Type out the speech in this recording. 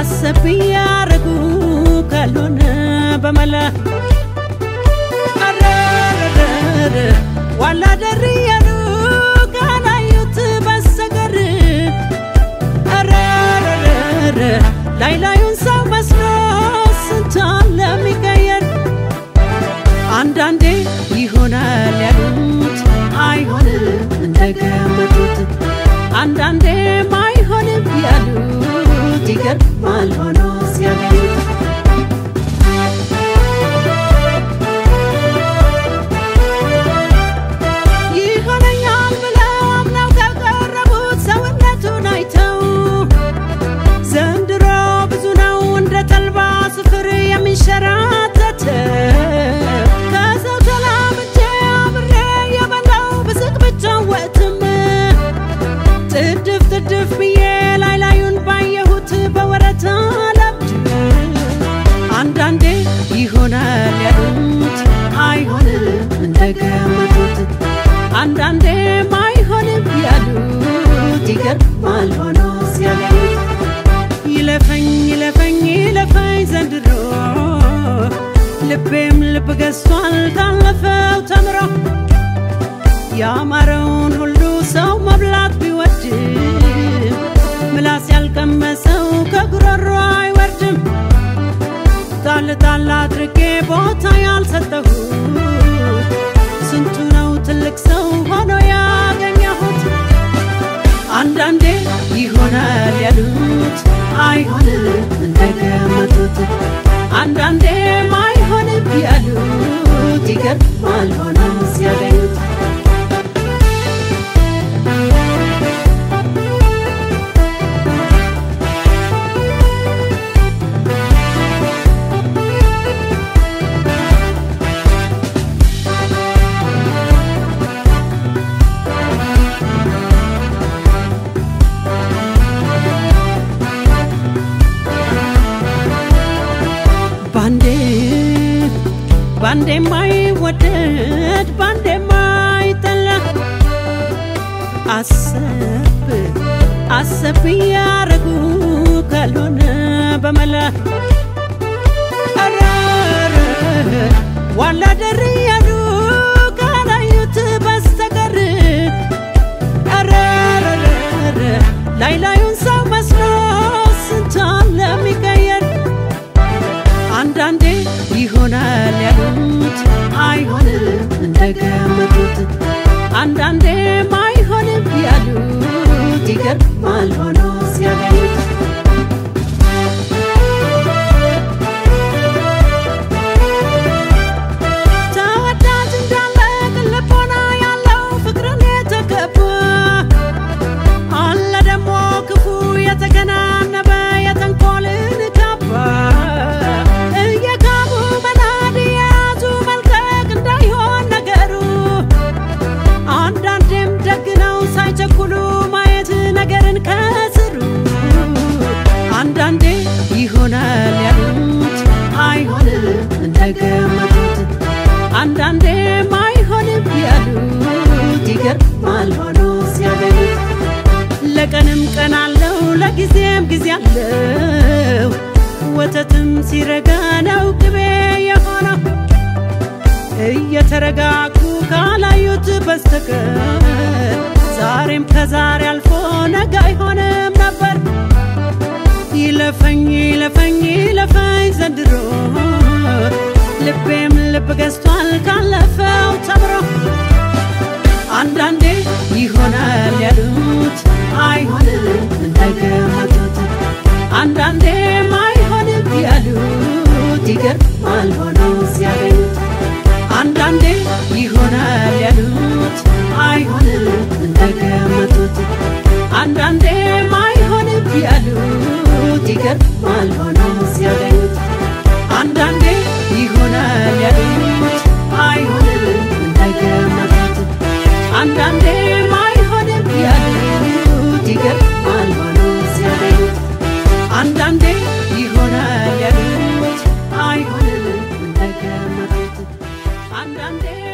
أسبيا رجوك لنا بملا أرر ولا دري روك أنا يطب السجر أرر ليلى ينسى مسنوس تعلم كير عندي يهونا لروت أيهون دعامتوت عندي ما يهون بيالو Digar malhonos ya ven Yihonayam bilam naw kagarabut sawatun aytaw Zendro bizu naw inde talba sifr yeminsharatat Kazaw talamte abre yabanaw bisik bitta waqtim Tidif tidif biye laylayun baye አንዳንዴ ይሆናል ያሉት አይሆንም እንደገመቱት አንዳንዴ ማይሆንም ያሉት ይገርማል ሆኖ ሲያገኙት ይለፈኝ ይለፈኝ ይለፈኝ ዘንድሮ ልቤም ልብ ገዝቷል ካለፈው ተምሮ ያማረውን ሁሉ ሰው መብላት ቢወድ ምላስ ያልቀመሰው ከጉሮሮ አይወርድም ጣል ጣል አድርጌ ቦታ ያልሰጠሁት ስንቱ ነው ትልቅ ሰው ሆኖ ያገኘሁት አንዳንዴ ይሆናል ያሉት አይሆንም እንደገመቱት አንዳንዴ ማይሆንም ያሉት ይገርማል ሆኖ ሲያገኙት Bande mai wadat, bande mai talah. Asap, asap yaragu kalona bamala. Arar, wala dariyaru kana yutbas sagar. Arar, Layla yunsa masros talamikayar. Andande. ይሆናል ያሉት አይሆንም እንደገመቱት አንዳንዴ ማይሆንም ያሉት ይገርማል ሆኖ ሲያገኙት ተወዳጅ እንዳለቅ ልቦና ያለው ፍቅርን የተገባ አለ ደግሞ ክፉ የተገናነበ የተንኮልን ካባ አንዳንዴ ይሆናል ያሉት አይሆንም እንደገመቱት አንዳንዴ ማይሆንም ያሉት ይገርማል ሆኖ ሲያገኙት ለቀንም ቀን አለው ለጊዜም ጊዜ አለው ወተትም ሲረጋ ነው ቅቤ የሆነው እየተረጋጉ ካላዩት በስተቀር ዛሬም ከዛሬ አልፎ ነገ አይሆንም ነበር ይለፈኝ ይለፈኝ ይለፈኝ ዘንድሮ ልቤም ልብ ገዝቷል ካለፈው ተምሮ አንዳንዴ ይሆናል ያሉት አይሆንም እንደገመቱት አንዳንዴ ማይሆንም ያሉት ይገርማል ሆኖ ሲያገኙት አንዳንዴ ይሆናል ያሉት አይሆንም እንደገመቱት አንዳንዴ ማይሆንም ያሉት ይገርማል ሆኖ ሲያገኙት አንዳንዴ ይሆናል ያሉት አይሆንም እንደገመቱት አንዳንዴ ማይሆንም ያሉት ይገርማል ሆኖ ሲያገኙት አንዳንዴ ይሆናል ያሉት አይሆንም እንደገመቱት አንዳንዴ